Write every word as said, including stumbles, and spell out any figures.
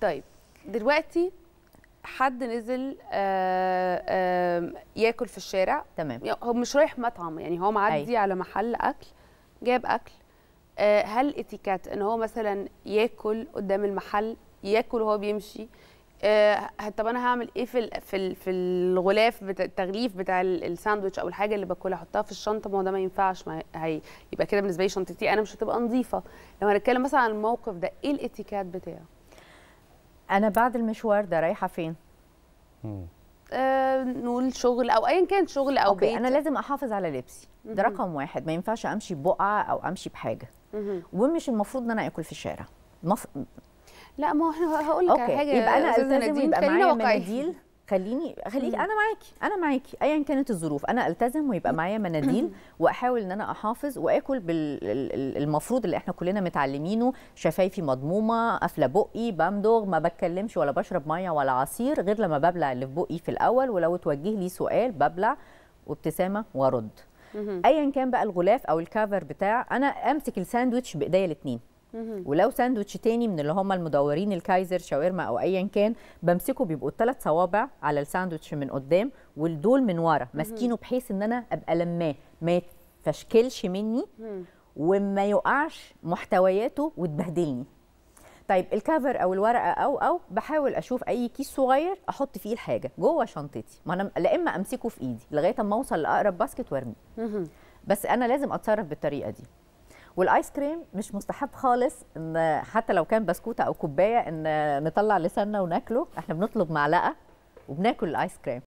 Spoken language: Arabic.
طيب دلوقتي حد نزل آآ آآ ياكل في الشارع، تمام، هو مش رايح مطعم، يعني هو معدي أي. على محل اكل، جاب اكل، هل اتيكات ان هو مثلا ياكل قدام المحل، ياكل وهو بيمشي؟ طب انا هعمل ايه في في في الغلاف بتاع التغليف بتاع الساندوتش او الحاجه اللي باكلها؟ احطها في الشنطه؟ ما هو ده ما ينفعش، ما هي يبقى كده بالنسبه لي شنطتي انا مش هتبقى نظيفه. لو هنتكلم مثلا عن الموقف ده، ايه الاتيكات بتاعه؟ انا بعد المشوار ده رايحه فين؟ امم آه نقول شغل او ايا كان، شغل او أوكي. بيت، انا لازم احافظ على لبسي، ده رقم واحد. ما ينفعش امشي ببقعه او امشي بحاجه، ومش المفروض ان انا اكل في الشارع. مف... لا ما احنا هقول لك على حاجه، يبقى انا التزم، يبقى معايا مناديل، خليني خليك انا معاكي، انا معاكي ايا كانت الظروف، انا التزم ويبقى معايا مناديل واحاول ان انا احافظ واكل بالمفروض اللي احنا كلنا متعلمينه. شفايفي مضمومه، قافله بقي، بمضغ، ما بتكلمش ولا بشرب ميه ولا عصير غير لما ببلع اللي في بقي في الاول، ولو توجه لي سؤال ببلع وابتسامه وارد. ايا كان بقى الغلاف او الكافر بتاع، انا امسك الساندوتش بايديا الاثنين، ولو ساندوتش تاني من اللي هم المدورين، الكايزر، شاورما او ايا كان، بمسكه بيبقوا الثلاث صوابع على الساندوتش من قدام والدول من ورا، ماسكينه بحيث ان انا ابقى لماه ما يتفشكلش مني وما يقعش محتوياته وتبهدلني. طيب الكفر او الورقه او او بحاول اشوف اي كيس صغير احط فيه الحاجه جوه شنطتي، ما انا لا اما امسكه في ايدي لغايه اما اوصل لاقرب باسكت وارميه، بس انا لازم اتصرف بالطريقه دي. والايس كريم مش مستحب خالص، ان حتى لو كان بسكوته او كوبايه ان نطلع لساننا وناكله، احنا بنطلب معلقه وبناكل الايس كريم.